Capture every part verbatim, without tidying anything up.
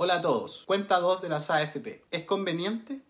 Hola a todos, cuenta dos de las A F P, ¿es conveniente?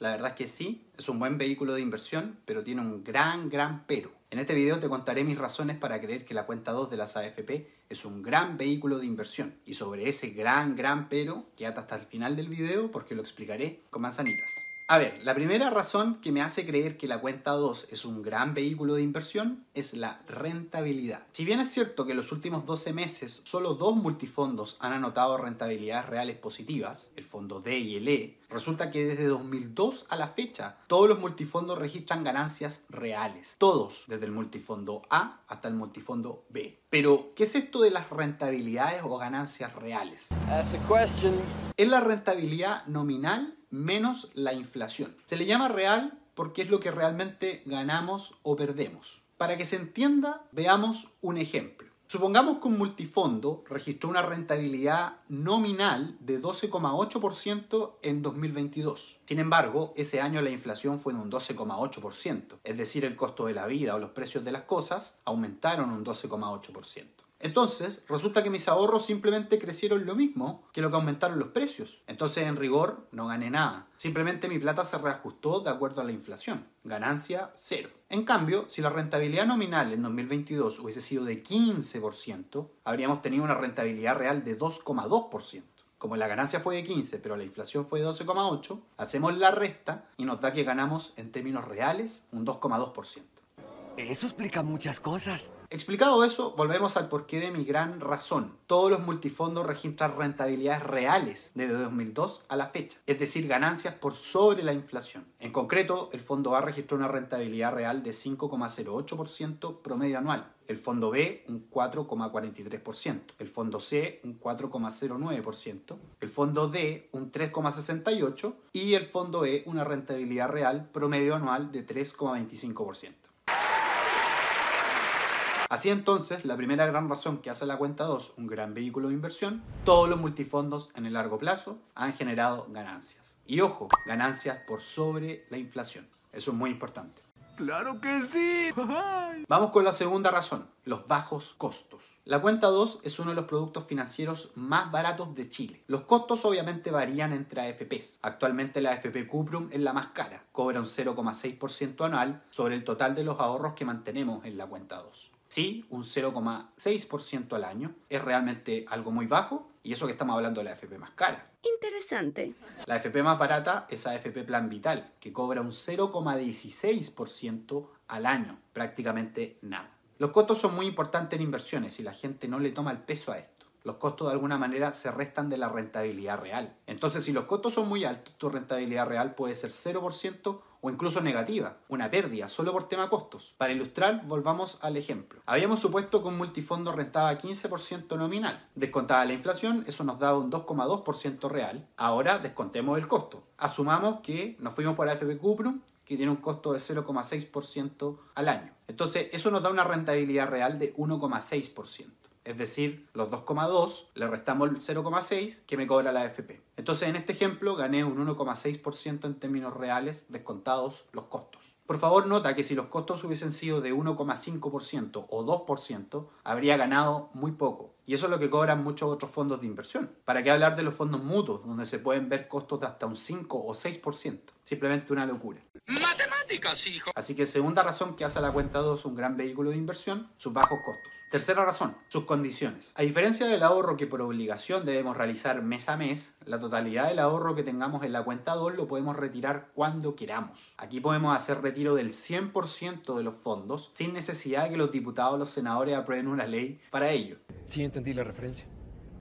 La verdad es que sí, es un buen vehículo de inversión, pero tiene un gran, gran pero. En este video te contaré mis razones para creer que la cuenta dos de las A F P es un gran vehículo de inversión. Y sobre ese gran, gran pero, quédate hasta el final del video porque lo explicaré con manzanitas. A ver, la primera razón que me hace creer que la cuenta dos es un gran vehículo de inversión es la rentabilidad. Si bien es cierto que en los últimos doce meses solo dos multifondos han anotado rentabilidades reales positivas, el fondo D y el E, resulta que desde dos mil dos a la fecha todos los multifondos registran ganancias reales. Todos, desde el multifondo A hasta el multifondo B. Pero, ¿qué es esto de las rentabilidades o ganancias reales? That's a question. Es la rentabilidad nominal menos la inflación. Se le llama real porque es lo que realmente ganamos o perdemos. Para que se entienda, veamos un ejemplo. Supongamos que un multifondo registró una rentabilidad nominal de doce coma ocho por ciento en dos mil veintidós. Sin embargo, ese año la inflación fue de un doce coma ocho por ciento, es decir, el costo de la vida o los precios de las cosas aumentaron un doce coma ocho por ciento. Entonces, resulta que mis ahorros simplemente crecieron lo mismo que lo que aumentaron los precios. Entonces, en rigor, no gané nada. Simplemente mi plata se reajustó de acuerdo a la inflación. Ganancia, cero. En cambio, si la rentabilidad nominal en dos mil veintidós hubiese sido de quince por ciento, habríamos tenido una rentabilidad real de dos coma dos por ciento. Como la ganancia fue de quince, pero la inflación fue de doce coma ocho, hacemos la resta y nos da que ganamos en términos reales un dos coma dos por ciento. Eso explica muchas cosas. Explicado eso, volvemos al porqué de mi gran razón. Todos los multifondos registran rentabilidades reales desde dos mil dos a la fecha, es decir, ganancias por sobre la inflación. En concreto, el fondo A registró una rentabilidad real de cinco coma cero ocho por ciento promedio anual, el fondo B un cuatro coma cuarenta y tres por ciento, el fondo C un cuatro coma cero nueve por ciento, el fondo D un tres coma sesenta y ocho por ciento y el fondo E una rentabilidad real promedio anual de tres coma veinticinco por ciento. Así entonces, la primera gran razón que hace la cuenta dos un gran vehículo de inversión, todos los multifondos en el largo plazo han generado ganancias. Y ojo, ganancias por sobre la inflación. Eso es muy importante. ¡Claro que sí! Vamos con la segunda razón, los bajos costos. La cuenta dos es uno de los productos financieros más baratos de Chile. Los costos obviamente varían entre A F Pes. Actualmente la A F P Cuprum es la más cara, cobra un cero coma seis por ciento anual sobre el total de los ahorros que mantenemos en la cuenta dos. Sí, un cero coma seis por ciento al año es realmente algo muy bajo y eso que estamos hablando de la A F P más cara. Interesante. La A F P más barata es A F P Plan Vital, que cobra un cero coma dieciséis por ciento al año, prácticamente nada. Los costos son muy importantes en inversiones y la gente no le toma el peso a esto. Los costos de alguna manera se restan de la rentabilidad real. Entonces, si los costos son muy altos, tu rentabilidad real puede ser cero por ciento o incluso negativa, una pérdida solo por tema costos. Para ilustrar, volvamos al ejemplo. Habíamos supuesto que un multifondo rentaba quince por ciento nominal. Descontada la inflación, eso nos daba un dos coma dos por ciento real. Ahora descontemos el costo. Asumamos que nos fuimos por A F P Cuprum, que tiene un costo de cero coma seis por ciento al año. Entonces, eso nos da una rentabilidad real de uno coma seis por ciento. Es decir, los dos coma dos le restamos el cero coma seis que me cobra la A F P. Entonces, en este ejemplo gané un uno coma seis por ciento en términos reales descontados los costos. Por favor, nota que si los costos hubiesen sido de uno coma cinco por ciento o dos por ciento, habría ganado muy poco. Y eso es lo que cobran muchos otros fondos de inversión. ¿Para qué hablar de los fondos mutuos, donde se pueden ver costos de hasta un cinco o seis por ciento? Simplemente una locura. ¡Matemáticas, hijo! Así que segunda razón que hace a la cuenta dos un gran vehículo de inversión, sus bajos costos. Tercera razón, sus condiciones. A diferencia del ahorro que por obligación debemos realizar mes a mes, la totalidad del ahorro que tengamos en la cuenta dos lo podemos retirar cuando queramos. Aquí podemos hacer retiro del cien por ciento de los fondos sin necesidad de que los diputados o los senadores aprueben una ley para ello. Sí, entendí la referencia.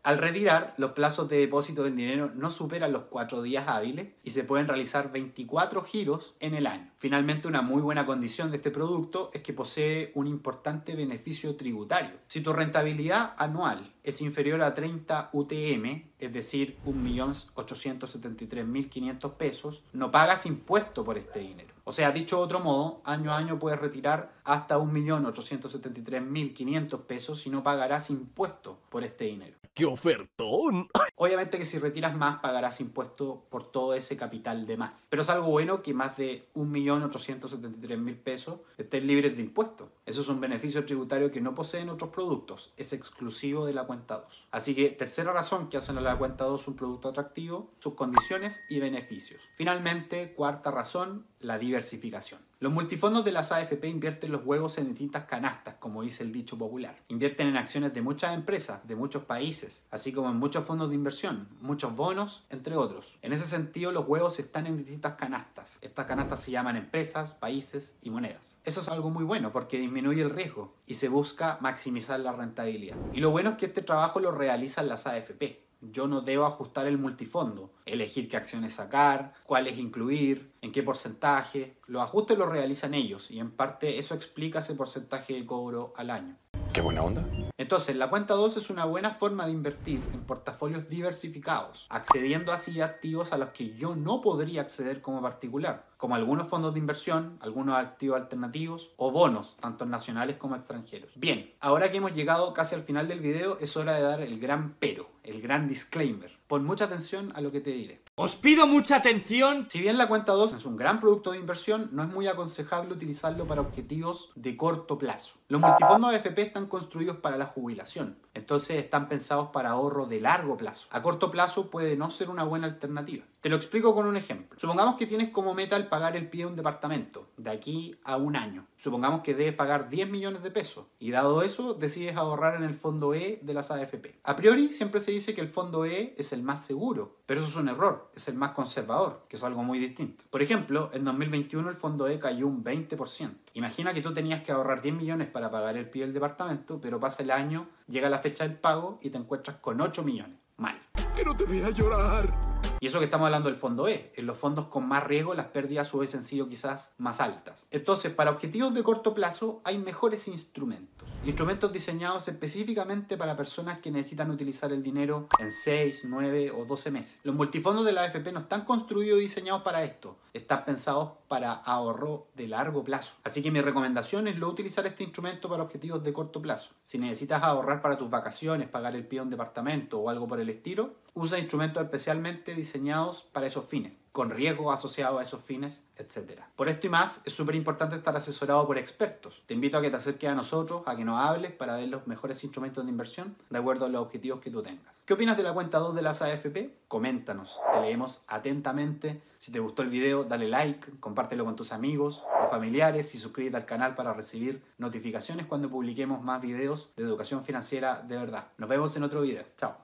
Al retirar, los plazos de depósito del dinero no superan los cuatro días hábiles y se pueden realizar veinticuatro giros en el año. Finalmente, una muy buena condición de este producto es que posee un importante beneficio tributario. Si tu rentabilidad anual es inferior a treinta U T M, es decir, un millón ochocientos setenta y tres mil quinientos pesos, no pagas impuesto por este dinero. O sea, dicho de otro modo, año a año puedes retirar hasta un millón ochocientos setenta y tres mil quinientos pesos y no pagarás impuesto por este dinero. ¡Qué ofertón! Obviamente que si retiras más pagarás impuestos por todo ese capital de más. Pero es algo bueno que más de un millón ochocientos setenta y tres mil pesos estén libres de impuestos. Eso es un beneficio tributario que no poseen otros productos. Es exclusivo de la cuenta dos. Así que tercera razón que hacen a la cuenta dos un producto atractivo, sus condiciones y beneficios. Finalmente, cuarta razón, la diversificación. Los multifondos de las A F P invierten los huevos en distintas canastas, como dice el dicho popular. Invierten en acciones de muchas empresas, de muchos países, así como en muchos fondos de inversión, muchos bonos, entre otros. En ese sentido, los huevos están en distintas canastas. Estas canastas se llaman empresas, países y monedas. Eso es algo muy bueno porque disminuye el riesgo y se busca maximizar la rentabilidad. Y lo bueno es que este trabajo lo realizan las A F P. Yo no debo ajustar el multifondo, elegir qué acciones sacar, cuáles incluir, en qué porcentaje. Los ajustes los realizan ellos y en parte eso explica ese porcentaje de cobro al año. ¡Qué buena onda! Entonces, la cuenta dos es una buena forma de invertir en portafolios diversificados, accediendo así a activos a los que yo no podría acceder como particular, como algunos fondos de inversión, algunos activos alternativos o bonos, tanto nacionales como extranjeros. Bien, ahora que hemos llegado casi al final del video, es hora de dar el gran pero, el gran disclaimer. Pon mucha atención a lo que te diré. ¡Os pido mucha atención! Si bien la cuenta dos es un gran producto de inversión, no es muy aconsejable utilizarlo para objetivos de corto plazo. Los multifondos A F P están construidos para la jubilación, entonces están pensados para ahorro de largo plazo. A corto plazo puede no ser una buena alternativa. Te lo explico con un ejemplo. Supongamos que tienes como meta el pagar el pie de un departamento, de aquí a un año. Supongamos que debes pagar diez millones de pesos y dado eso, decides ahorrar en el fondo E de las A F P. A priori, siempre se dice que el fondo E es el más seguro, pero eso es un error. Es el más conservador, que es algo muy distinto. Por ejemplo, en dos mil veintiuno el fondo E cayó un veinte por ciento. Imagina que tú tenías que ahorrar diez millones para pagar el pie del departamento, pero pasa el año, llega la fecha del pago y te encuentras con ocho millones. Mal. Que no te vea llorar. Y eso que estamos hablando del fondo E. En los fondos con más riesgo las pérdidas hubiesen sido quizás más altas. Entonces, para objetivos de corto plazo hay mejores instrumentos. Instrumentos diseñados específicamente para personas que necesitan utilizar el dinero en seis, nueve o doce meses. Los multifondos de la A F P no están construidos y diseñados para esto. Están pensados para ahorro de largo plazo. Así que mi recomendación es no utilizar este instrumento para objetivos de corto plazo. Si necesitas ahorrar para tus vacaciones, pagar el pie a un departamento o algo por el estilo, usa instrumentos especialmente diseñados para esos fines, con riesgo asociado a esos fines, etcétera. Por esto y más, es súper importante estar asesorado por expertos. Te invito a que te acerques a nosotros, a que nos hables para ver los mejores instrumentos de inversión de acuerdo a los objetivos que tú tengas. ¿Qué opinas de la cuenta dos de las A F P? Coméntanos, te leemos atentamente. Si te gustó el video, dale like, compártelo con tus amigos o familiares y suscríbete al canal para recibir notificaciones cuando publiquemos más videos de educación financiera de verdad. Nos vemos en otro video. Chao.